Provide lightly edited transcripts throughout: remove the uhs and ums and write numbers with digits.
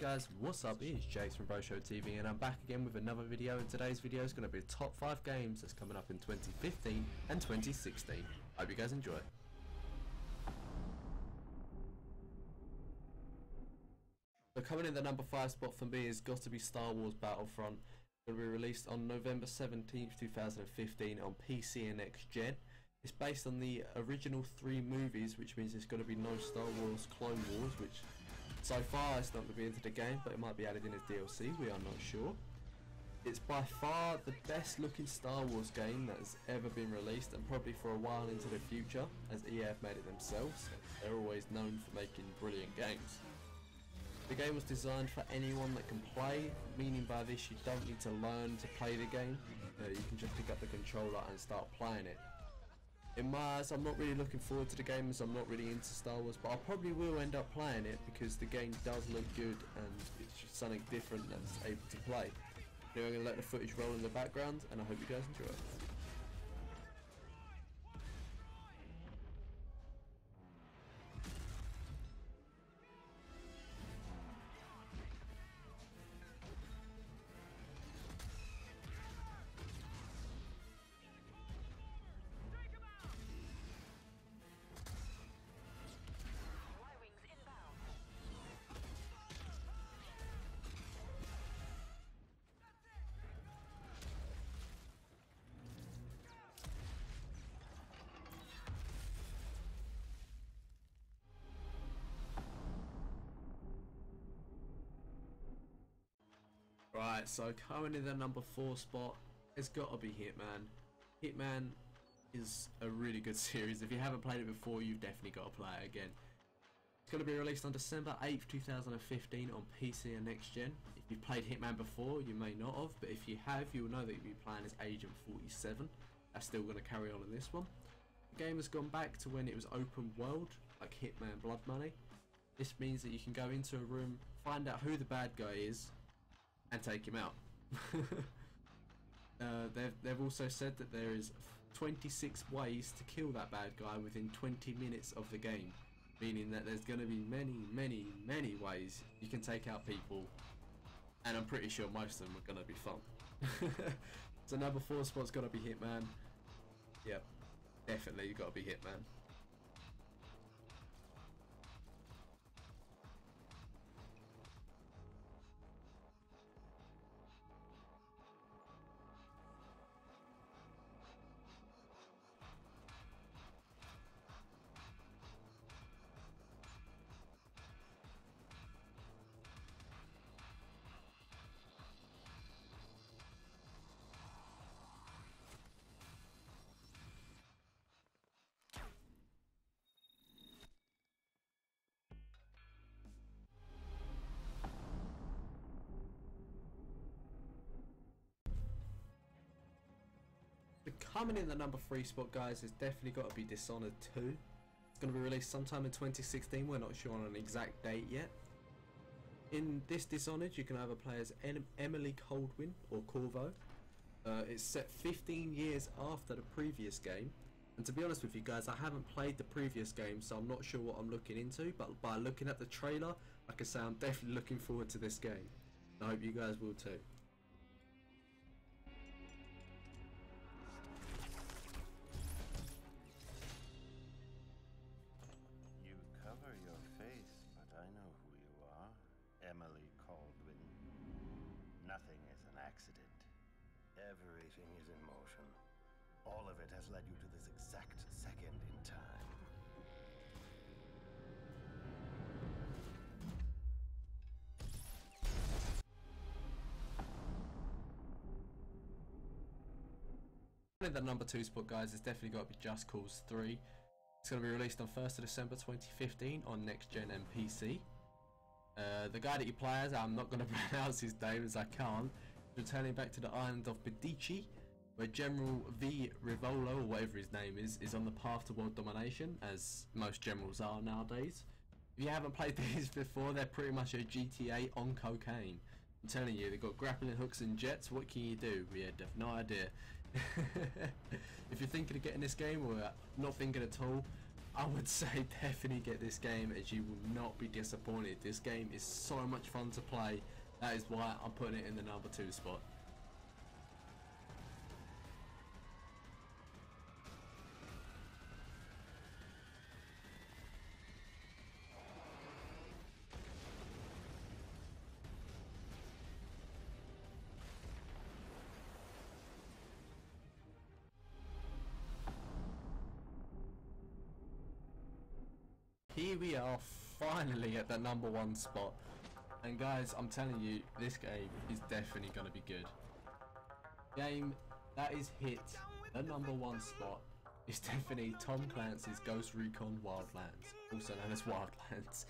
guys, what's up? It's Jace from Bro Show TV and I'm back again with another video, and today's video is going to be the top 5 games that's coming up in 2015 and 2016. Hope you guys enjoy. So coming in the number 5 spot for me has got to be Star Wars Battlefront. It's going to be released on November 17th, 2015 on PC and Next Gen. It's based on the original 3 movies, which means there's going to be no Star Wars Clone Wars, which so far it's not going to be into the game, but it might be added in as DLC, we are not sure. It's by far the best looking Star Wars game that has ever been released, and probably for a while into the future, as EA have made it themselves. They're always known for making brilliant games. The game was designed for anyone that can play, meaning by this you don't need to learn to play the game, you can just pick up the controller and start playing it. In my eyes, I'm not really looking forward to the game as I'm not really into Star Wars, but I probably will end up playing it because the game does look good and it's just something different that's able to play. Now I'm going to let the footage roll in the background and I hope you guys enjoy it. Right, so coming in the number 4 spot, it's got to be Hitman. Hitman is a really good series. If you haven't played it before, you've definitely got to play it again. It's going to be released on December 8th, 2015 on PC and Next Gen. If you've played Hitman before, you may not have, but if you have, you'll know that you'll be playing as Agent 47. That's still going to carry on in this one. The game has gone back to when it was open world, like Hitman Blood Money. This means that you can go into a room, find out who the bad guy is, and take him out. they've also said that there is 26 ways to kill that bad guy within 20 minutes of the game, meaning that there's going to be many ways you can take out people, and I'm pretty sure most of them are going to be fun. So number 4 spot's got to be Hitman. Yep, definitely you've got to be Hitman. Coming in the number 3 spot, guys, has definitely got to be Dishonored 2. It's going to be released sometime in 2016. We're not sure on an exact date yet. In this Dishonored, you can either play as Emily Kaldwin or Corvo. It's set 15 years after the previous game. And to be honest with you guys, I haven't played the previous game, so I'm not sure what I'm looking into. But by looking at the trailer, I can say I'm definitely looking forward to this game. I hope you guys will too. Emily Kaldwin. Nothing is an accident. Everything is in motion. All of it has led you to this exact second in time. In the number 2 spot, guys, it's definitely got to be Just Cause 3. It's going to be released on 1st of December 2015 on Next Gen and PC. The guy that you play as, I'm not going to pronounce his name as I can't, returning back to the island of Bidichi, where General V Rivolo, or whatever his name is on the path to world domination, as most generals are nowadays. If you haven't played these before, they're pretty much a GTA on cocaine. I'm telling you, they've got grappling hooks and jets. What can you do? We have no idea. If you're thinking of getting this game, or not thinking at all, I would say definitely get this game, as you will not be disappointed. This game is so much fun to play. That is why I'm putting it in the number 2 spot. Here we are finally at the number 1 spot, and guys, I'm telling you, this game is definitely going to be good. Game that is hit the number 1 spot is definitely Tom Clancy's Ghost Recon Wildlands, also known as Wildlands.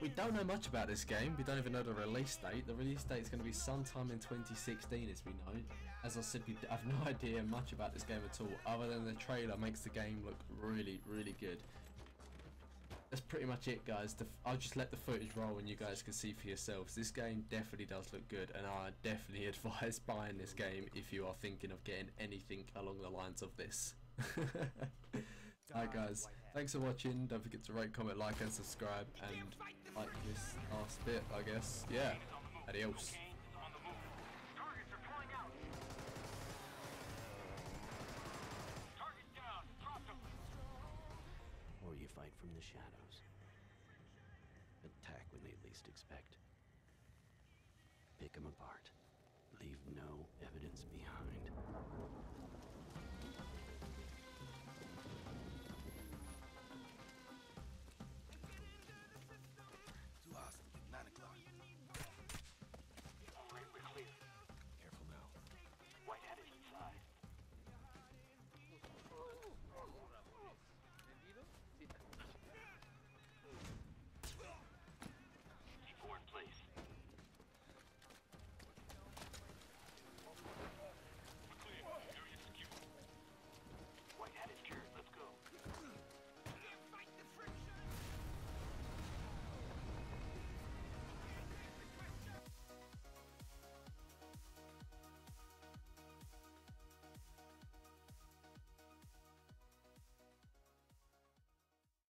We don't know much about this game, we don't even know the release date. The release date is going to be sometime in 2016, as we know. As I said, we have no idea much about this game at all, other than the trailer makes the game look really good. That's pretty much it, guys. I'll just let the footage roll and you guys can see for yourselves. This game definitely does look good, and I definitely advise buying this game if you are thinking of getting anything along the lines of this. Alright guys, thanks for watching. Don't forget to rate, comment, like and subscribe, and like this last bit, I guess. Yeah, adios. Or you fight from the shadows. Attack when they least expect. Pick them apart. Leave no evidence behind.